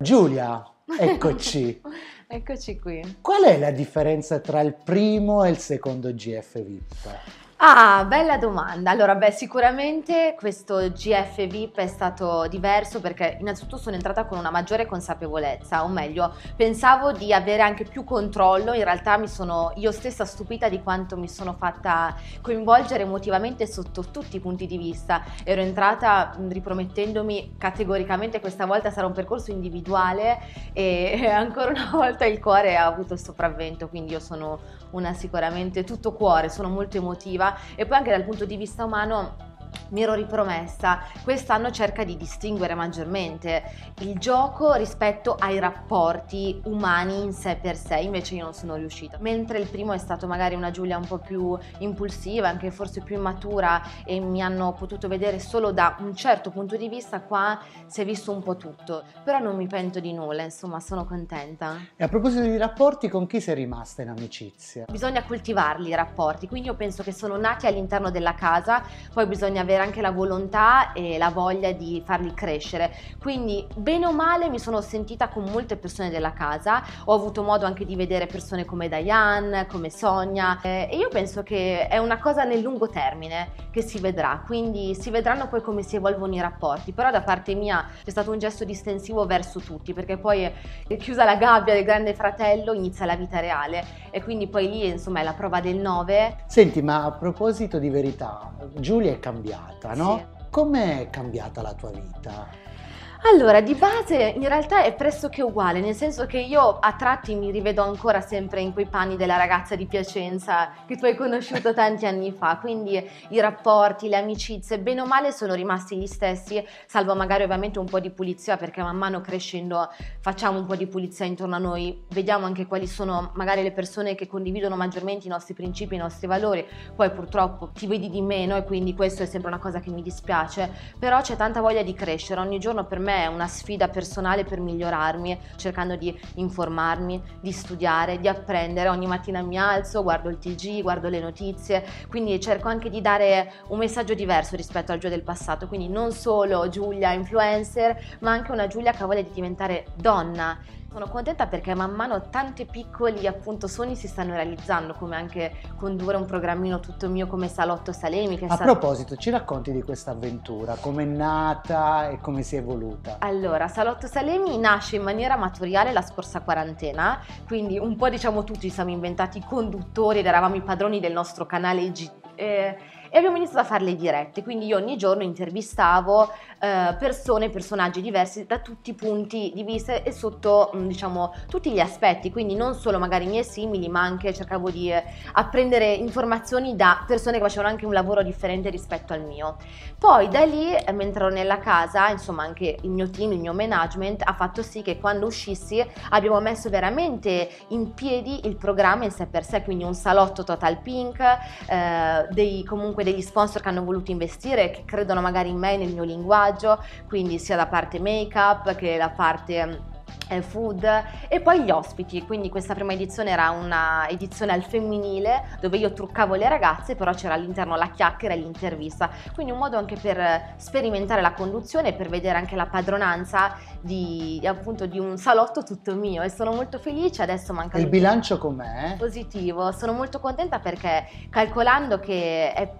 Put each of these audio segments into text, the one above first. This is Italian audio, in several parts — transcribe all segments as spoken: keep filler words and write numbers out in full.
Giulia, eccoci. Eccoci qui. Qual è la differenza tra il primo e il secondo G F VIP? Ah, bella domanda. Allora, beh, sicuramente questo G F VIP è stato diverso perché innanzitutto sono entrata con una maggiore consapevolezza, o meglio, pensavo di avere anche più controllo, in realtà mi sono io stessa stupita di quanto mi sono fatta coinvolgere emotivamente sotto tutti i punti di vista. Ero entrata ripromettendomi categoricamente questa volta sarà un percorso individuale e ancora una volta il cuore ha avuto il sopravvento, quindi io sono una sicuramente tutto cuore, sono molto emotiva. E poi anche dal punto di vista umano mi ero ripromessa, quest'anno cerca di distinguere maggiormente il gioco rispetto ai rapporti umani in sé per sé, invece io non sono riuscita. Mentre il primo è stato magari una Giulia un po' più impulsiva, anche forse più immatura, e mi hanno potuto vedere solo da un certo punto di vista, qua si è visto un po' tutto, però non mi pento di nulla, insomma sono contenta. E a proposito di rapporti, con chi sei rimasta in amicizia? Bisogna coltivarli i rapporti, quindi io penso che sono nati all'interno della casa, poi bisogna avere anche la volontà e la voglia di farli crescere, quindi bene o male mi sono sentita con molte persone della casa, ho avuto modo anche di vedere persone come Diane, come Sonia, eh, e io penso che è una cosa nel lungo termine che si vedrà, quindi si vedranno poi come si evolvono i rapporti, però da parte mia c'è stato un gesto distensivo verso tutti, perché poi è chiusa la gabbia del Grande Fratello inizia la vita reale e quindi poi lì insomma è la prova del nove. Senti, ma a proposito di verità, Giulia è cambiata, no? Sì. Com'è cambiata la tua vita? Allora, di base in realtà è pressoché uguale, nel senso che io a tratti mi rivedo ancora sempre in quei panni della ragazza di Piacenza che tu hai conosciuto tanti anni fa, quindi i rapporti, le amicizie, bene o male sono rimasti gli stessi, salvo magari ovviamente un po' di pulizia, perché man mano crescendo facciamo un po' di pulizia intorno a noi, vediamo anche quali sono magari le persone che condividono maggiormente i nostri principi, i nostri valori, poi purtroppo ti vedi di meno e quindi questo è sempre una cosa che mi dispiace, però c'è tanta voglia di crescere, ogni giorno per me è una sfida personale per migliorarmi, cercando di informarmi, di studiare, di apprendere. Ogni mattina mi alzo, guardo il T G, guardo le notizie, quindi cerco anche di dare un messaggio diverso rispetto al Giulia del passato, quindi non solo Giulia influencer, ma anche una Giulia che ha voglia di diventare donna. Sono contenta perché man mano tanti piccoli appunto sogni si stanno realizzando, come anche condurre un programmino tutto mio come Salotto Salemi. Che a proposito, ci racconti di questa avventura, com'è nata e come si è evoluta? Allora, Salotto Salemi nasce in maniera amatoriale la scorsa quarantena, quindi un po' diciamo tutti ci siamo inventati i conduttori ed eravamo i padroni del nostro canale I G. Eh, e abbiamo iniziato a fare le dirette, quindi io ogni giorno intervistavo eh, persone, personaggi diversi da tutti i punti di vista e sotto diciamo tutti gli aspetti, quindi non solo magari i miei simili, ma anche cercavo di eh, apprendere informazioni da persone che facevano anche un lavoro differente rispetto al mio. Poi da lì, mentre ero nella casa, insomma anche il mio team, il mio management ha fatto sì che quando uscissi abbiamo messo veramente in piedi il programma in sé per sé, quindi un salotto total pink, eh, dei comunque degli sponsor che hanno voluto investire, che credono magari in me, nel mio linguaggio, quindi sia la parte make up che la parte food, e poi gli ospiti, quindi questa prima edizione era una edizione al femminile dove io truccavo le ragazze, però c'era all'interno la chiacchiera e l'intervista, quindi un modo anche per sperimentare la conduzione e per vedere anche la padronanza di appunto di un salotto tutto mio, e sono molto felice. Adesso manca il bilancio, com'è? Positivo, sono molto contenta perché calcolando che è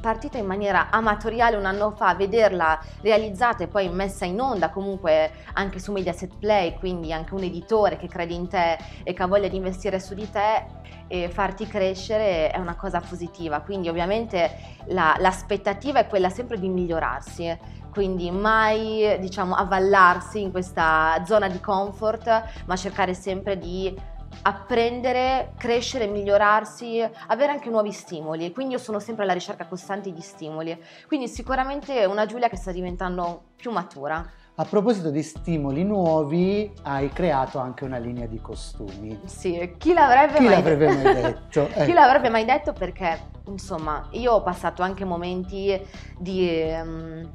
partita in maniera amatoriale un anno fa, vederla realizzata e poi messa in onda comunque anche su Mediaset Play, quindi anche un editore che crede in te e che ha voglia di investire su di te e farti crescere è una cosa positiva, quindi ovviamente l'aspettativa è quella sempre di migliorarsi, quindi mai diciamo avvallarsi in questa zona di comfort, ma cercare sempre di apprendere, crescere, migliorarsi, avere anche nuovi stimoli, quindi io sono sempre alla ricerca costante di stimoli, quindi sicuramente una Giulia che sta diventando più matura. A proposito di stimoli nuovi, hai creato anche una linea di costumi. Sì, chi l'avrebbe mai, l'avrebbe mai detto? Eh. Chi l'avrebbe mai detto, perché insomma io ho passato anche momenti di... Um,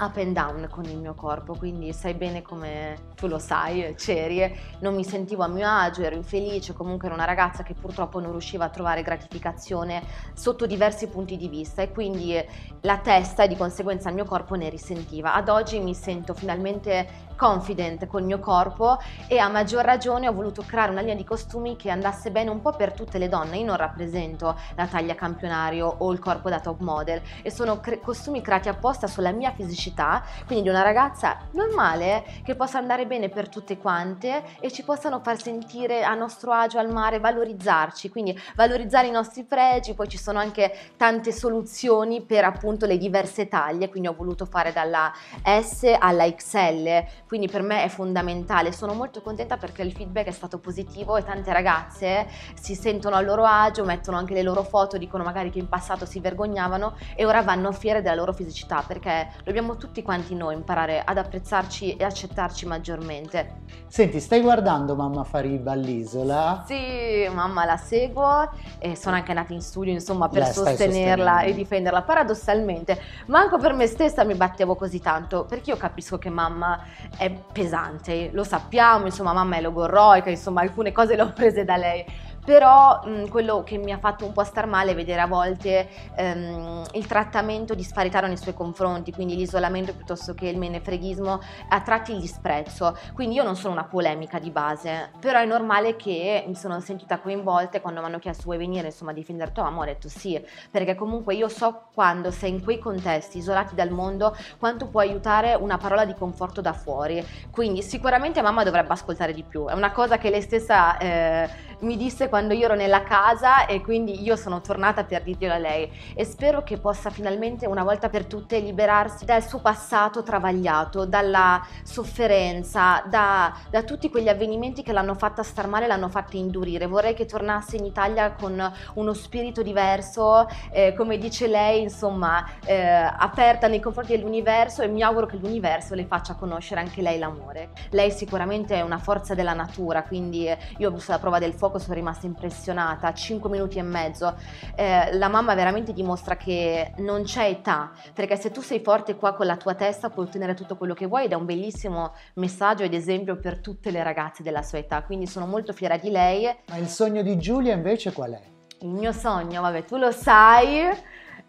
up and down con il mio corpo, quindi sai bene come tu lo sai, c'eri, non mi sentivo a mio agio, ero infelice, comunque ero una ragazza che purtroppo non riusciva a trovare gratificazione sotto diversi punti di vista e quindi la testa e di conseguenza il mio corpo ne risentiva. Ad oggi mi sento finalmente confident col mio corpo e a maggior ragione ho voluto creare una linea di costumi che andasse bene un po' per tutte le donne. Io non rappresento la taglia campionario o il corpo da top model e sono cre costumi creati apposta sulla mia fisicità, quindi di una ragazza normale che possa andare bene per tutte quante e ci possano far sentire a nostro agio al mare, valorizzarci, quindi valorizzare i nostri pregi. Poi ci sono anche tante soluzioni per appunto le diverse taglie, quindi ho voluto fare dalla S alla X L, quindi per me è fondamentale. Sono molto contenta perché il feedback è stato positivo e tante ragazze si sentono a loro agio, mettono anche le loro foto, dicono magari che in passato si vergognavano e ora vanno fiere della loro fisicità, perché dobbiamo tutti quanti noi imparare ad apprezzarci e accettarci maggiormente. Senti, stai guardando Mamma Fariba all'isola? Sì, mamma la seguo e sono anche nata in studio insomma per la sostenerla e difenderla. Paradossalmente manco per me stessa mi battevo così tanto, perché io capisco che mamma è pesante, lo sappiamo, insomma mamma è logorroica, insomma alcune cose le ho prese da lei. Però mh, quello che mi ha fatto un po' star male è vedere a volte ehm, il trattamento disparitario nei suoi confronti, quindi l'isolamento piuttosto che il menefreghismo, a tratti il disprezzo. Quindi io non sono una polemica di base, però è normale che mi sono sentita coinvolta e quando mi hanno chiesto vuoi venire insomma a difendere tua mamma, ho detto sì, perché comunque io so quando sei in quei contesti isolati dal mondo quanto può aiutare una parola di conforto da fuori. Quindi sicuramente mamma dovrebbe ascoltare di più, è una cosa che lei stessa eh, mi disse quando io ero nella casa e quindi io sono tornata per dirglielo a lei e spero che possa finalmente una volta per tutte liberarsi dal suo passato travagliato, dalla sofferenza, da, da tutti quegli avvenimenti che l'hanno fatta star male, l'hanno fatta indurire. Vorrei che tornasse in Italia con uno spirito diverso, eh, come dice lei, insomma eh, aperta nei confronti dell'universo, e mi auguro che l'universo le faccia conoscere anche lei l'amore. Lei sicuramente è una forza della natura, quindi io ho visto la prova del fuoco, sono rimasta impressionata, cinque minuti e mezzo. Eh, la mamma veramente dimostra che non c'è età, perché se tu sei forte qua con la tua testa puoi ottenere tutto quello che vuoi, ed è un bellissimo messaggio ed esempio per tutte le ragazze della sua età, quindi sono molto fiera di lei. Ma il sogno di Giulia invece qual è? Il mio sogno, vabbè tu lo sai,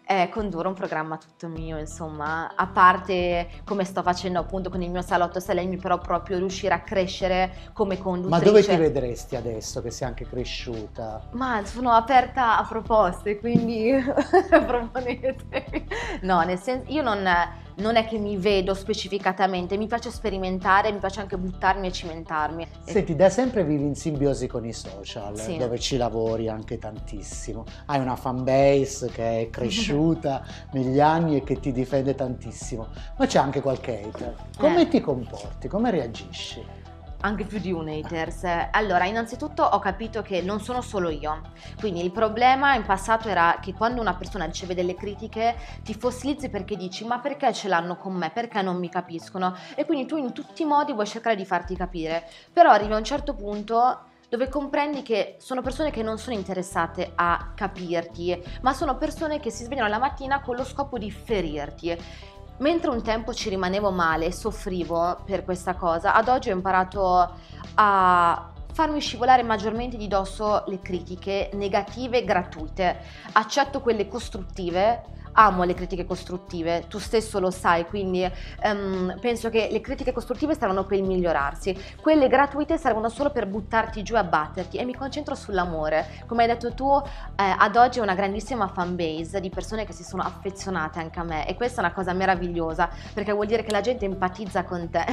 è condurre un programma tutto mio, insomma, a parte come sto facendo appunto con il mio Salotto Salemi, però proprio riuscire a crescere come conduttrice. Ma dove ti vedresti adesso che sei anche cresciuta? Ma sono aperta a proposte, quindi proponetemi. No, nel senso, io non... non è che mi vedo specificatamente, mi piace sperimentare, mi piace anche buttarmi e cimentarmi. Senti, da sempre vivi in simbiosi con i social, sì, dove ci lavori anche tantissimo. Hai una fan base che è cresciuta negli anni e che ti difende tantissimo, ma c'è anche qualche hater. Come eh. ti comporti? Come reagisci? Anche più di un haters. Allora, innanzitutto ho capito che non sono solo io, quindi il problema in passato era che quando una persona riceve delle critiche ti fossilizzi, perché dici ma perché ce l'hanno con me, perché non mi capiscono, e quindi tu in tutti i modi vuoi cercare di farti capire, però arrivi a un certo punto dove comprendi che sono persone che non sono interessate a capirti, ma sono persone che si svegliano la mattina con lo scopo di ferirti. Mentre un tempo ci rimanevo male e soffrivo per questa cosa, ad oggi ho imparato a farmi scivolare maggiormente di dosso le critiche negative gratuite. Accetto quelle costruttive, amo le critiche costruttive, tu stesso lo sai, quindi um, penso che le critiche costruttive servono per migliorarsi, quelle gratuite servono solo per buttarti giù e abbatterti, e mi concentro sull'amore. Come hai detto tu, eh, ad oggi ho una grandissima fan base di persone che si sono affezionate anche a me, e questa è una cosa meravigliosa, perché vuol dire che la gente empatizza con te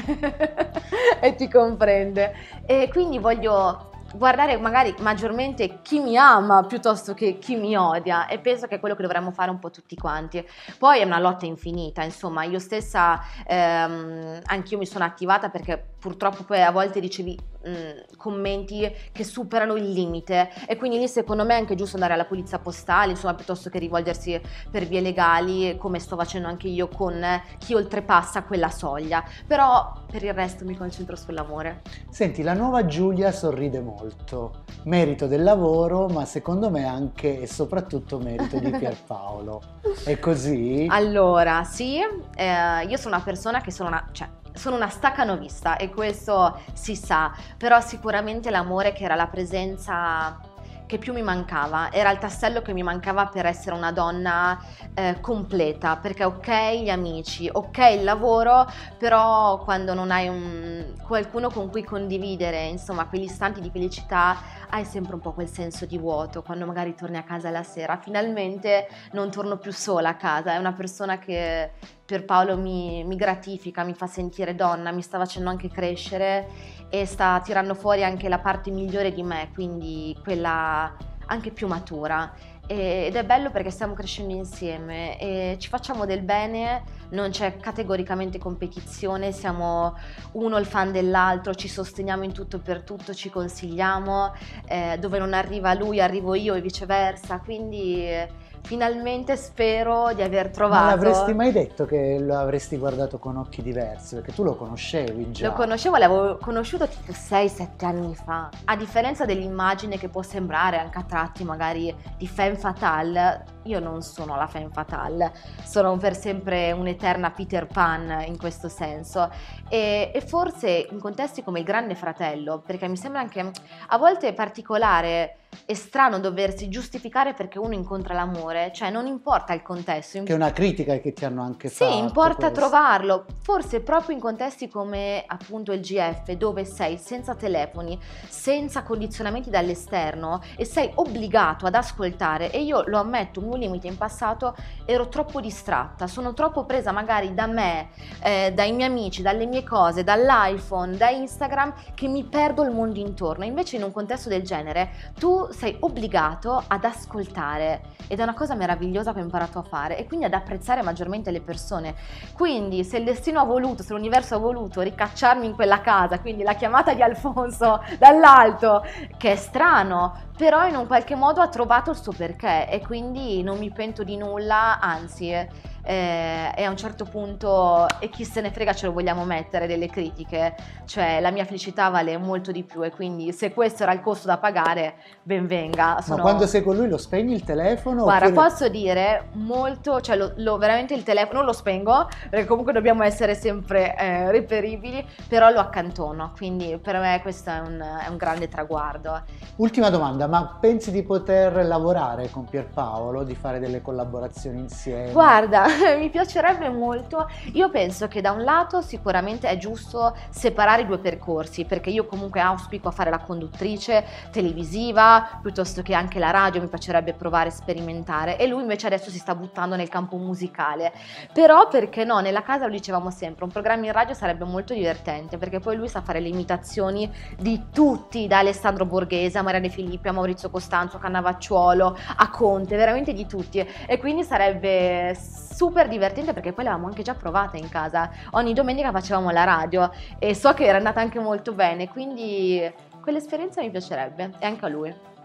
e ti comprende, e quindi voglio guardare magari maggiormente chi mi ama piuttosto che chi mi odia, e penso che è quello che dovremmo fare un po' tutti quanti. Poi è una lotta infinita, insomma io stessa ehm, anch'io mi sono attivata, perché purtroppo poi a volte ricevi mh, commenti che superano il limite, e quindi lì secondo me è anche giusto andare alla polizia postale, insomma, piuttosto che rivolgersi per vie legali, come sto facendo anche io con chi oltrepassa quella soglia. Però per il resto mi concentro sull'amore. Senti, la nuova Giulia sorride molto, merito del lavoro, ma secondo me anche e soprattutto merito di Pierpaolo. È così? Allora sì, eh, io sono una persona che sono una... Cioè, sono una staccanovista e questo si sa, però sicuramente l'amore, che era la presenza che più mi mancava, era il tassello che mi mancava per essere una donna eh, completa, perché ok gli amici, ok il lavoro, però quando non hai un, qualcuno con cui condividere, insomma, quegli istanti di felicità, hai sempre un po' quel senso di vuoto, quando magari torni a casa la sera, finalmente non torno più sola a casa, è una persona che Pierpaolo mi, mi gratifica, mi fa sentire donna, mi sta facendo anche crescere e sta tirando fuori anche la parte migliore di me, quindi quella anche più matura. E, ed è bello perché stiamo crescendo insieme e ci facciamo del bene, non c'è categoricamente competizione, siamo uno il fan dell'altro, ci sosteniamo in tutto per tutto, ci consigliamo, eh, dove non arriva lui arrivo io e viceversa, quindi... Finalmente spero di aver trovato. Ma l'avresti mai detto che lo avresti guardato con occhi diversi? Perché tu lo conoscevi già. Lo conoscevo, l'avevo conosciuto tipo sei sette anni fa. A differenza dell'immagine che può sembrare anche a tratti magari di femme fatale, io non sono la femme fatale, sono per sempre un'eterna Peter Pan in questo senso. E, e forse in contesti come il Grande Fratello, perché mi sembra anche a volte particolare e strano doversi giustificare perché uno incontra l'amore, cioè non importa il contesto. Che è una critica che ti hanno anche fatto. Sì, importa trovarlo, forse proprio in contesti come appunto il G F, dove sei senza telefoni, senza condizionamenti dall'esterno e sei obbligato ad ascoltare, e io lo ammetto, un limite in passato, ero troppo distratta, sono troppo presa magari da me, eh, dai miei amici, dalle mie cose, dall'iPhone, da Instagram, che mi perdo il mondo intorno. Invece in un contesto del genere tu sei obbligato ad ascoltare, ed è una cosa meravigliosa che ho imparato a fare, e quindi ad apprezzare maggiormente le persone. Quindi se il destino ha voluto, se l'universo ha voluto ricacciarmi in quella casa, quindi la chiamata di Alfonso dall'alto, che è strano, però in un qualche modo ha trovato il suo perché, e quindi non mi pento di nulla, anzi eh, e a un certo punto, e chi se ne frega, ce lo vogliamo mettere delle critiche, cioè la mia felicità vale molto di più, e quindi se questo era il costo da pagare, ben venga. Sono... Ma quando sei con lui lo spegni il telefono? Guarda, oppure... posso dire molto, cioè lo, lo, veramente il telefono non lo spengo, perché comunque dobbiamo essere sempre eh, reperibili, però lo accantono, quindi per me questo è un, è un grande traguardo. Ultima domanda, ma pensi di poter lavorare con Pierpaolo, di fare delle collaborazioni insieme? Guarda, mi piacerebbe molto. Io penso che da un lato sicuramente è giusto separare i due percorsi, perché io comunque auspico a fare la conduttrice televisiva, piuttosto che anche la radio, mi piacerebbe provare a sperimentare, e lui invece adesso si sta buttando nel campo musicale. Però perché no, nella casa lo dicevamo sempre, un programma in radio sarebbe molto divertente, perché poi lui sa fare le imitazioni di tutti, da Alessandro Borghese a Maria De Filippi a Maurizio Costanzo a Cannavacciuolo a Conte, veramente di tutti, e quindi sarebbe super divertente, perché poi l'avevamo anche già provata in casa, ogni domenica facevamo la radio e so che era andata anche molto bene, quindi quell'esperienza mi piacerebbe, e anche a lui.